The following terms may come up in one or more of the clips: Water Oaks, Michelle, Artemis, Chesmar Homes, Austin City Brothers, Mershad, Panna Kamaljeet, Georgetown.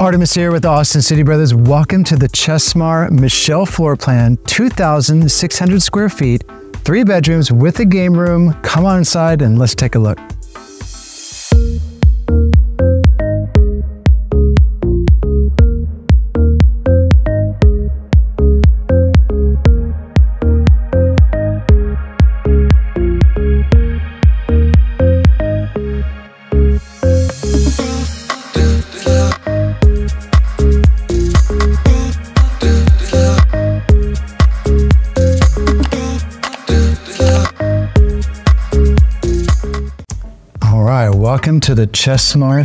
Artemis here with Austin City Brothers. Welcome to the Chesmar Michelle floor plan, 2,600 square feet, 3 bedrooms with a game room. Come on inside and let's take a look. Welcome to the Chesmar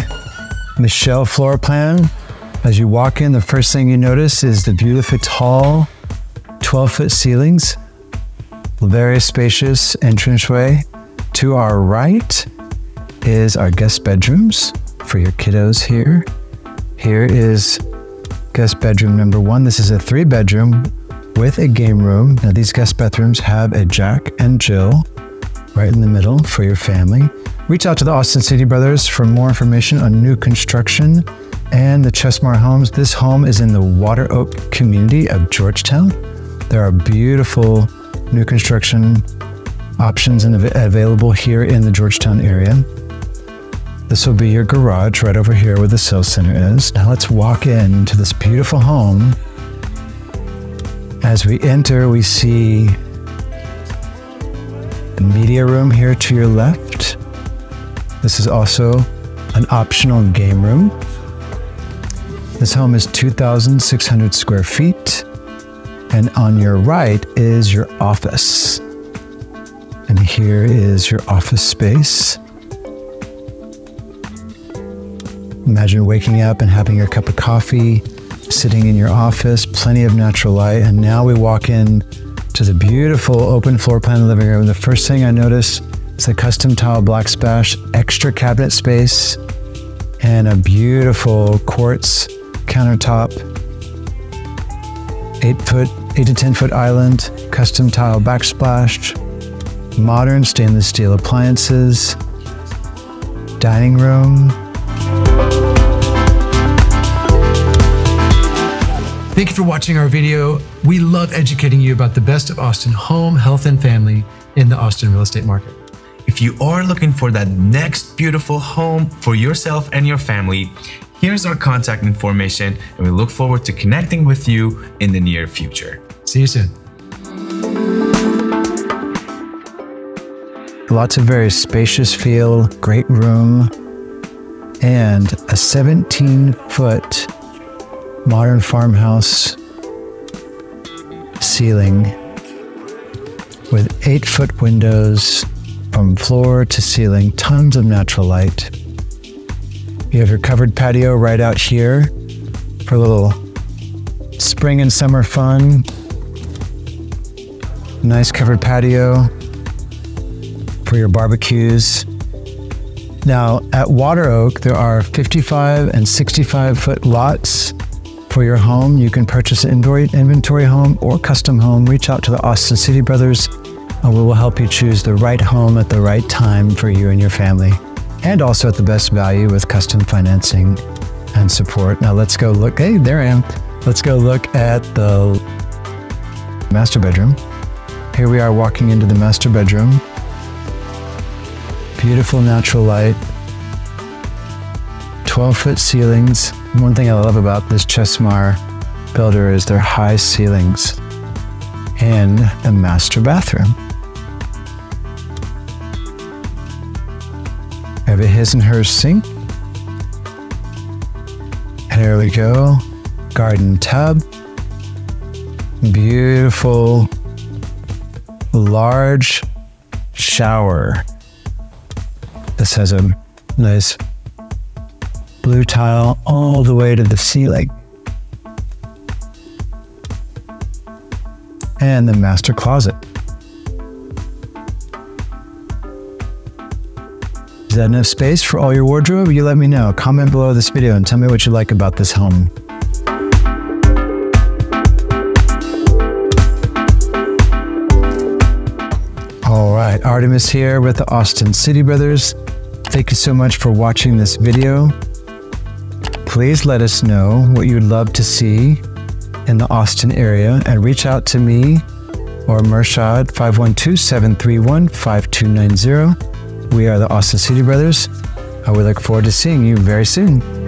Michelle floor plan. As you walk in, the first thing you notice is the beautiful tall 12-foot ceilings, very spacious entranceway. To our right is our guest bedrooms for your kiddos here. Here is guest bedroom number one. This is a 3-bedroom with a game room. Now these guest bedrooms have a Jack and Jill right in the middle for your family. Reach out to the Austin City Brothers for more information on new construction and the Chesmar Homes. This home is in the Water Oaks community of Georgetown. There are beautiful new construction options available here in the Georgetown area. This will be your garage right over here where the sales center is. Now let's walk into this beautiful home. As we enter, we see the media room here to your left. This is also an optional game room. This home is 2,600 square feet. And on your right is your office. And here is your office space. Imagine waking up and having your cup of coffee, sitting in your office, plenty of natural light. And now we walk in to the beautiful open floor plan living room. The first thing I notice, it's a custom tile black splash, extra cabinet space, and a beautiful quartz countertop, 8 to 10 foot island, custom tile backsplash, modern stainless steel appliances, dining room. Thank you for watching our video. We love educating you about the best of Austin home, health, and family in the Austin real estate market. If you are looking for that next beautiful home for yourself and your family, here's our contact information, and we look forward to connecting with you in the near future. See you soon. Lots of very spacious feel, great room, and a 17-foot modern farmhouse ceiling with 8-foot windows from floor to ceiling, tons of natural light. You have your covered patio right out here for a little spring and summer fun. Nice covered patio for your barbecues. Now at Water Oak, there are 55 and 65-foot lots for your home. You can purchase an inventory home or custom home. Reach out to the Austin City Brothers. We will help you choose the right home at the right time for you and your family, and also at the best value with custom financing and support. Now let's go look. Hey, there I am. Let's go look at the master bedroom. Here we are walking into the master bedroom. Beautiful natural light, 12-foot ceilings. One thing I love about this Chesmar builder is their high ceilings. And the master bathroom. I have a his and hers sink. There we go. Garden tub. Beautiful large shower. This has a nice blue tile all the way to the ceiling. And the master closet. Is that enough space for all your wardrobe? You let me know. Comment below this video and tell me what you like about this home. All right, Artemis here with the Austin City Brothers. Thank you so much for watching this video. please let us know what you'd love to see in the Austin area and reach out to me or Mershad 512-731-5290. We are the Austin City Brothers. We look forward to seeing you very soon.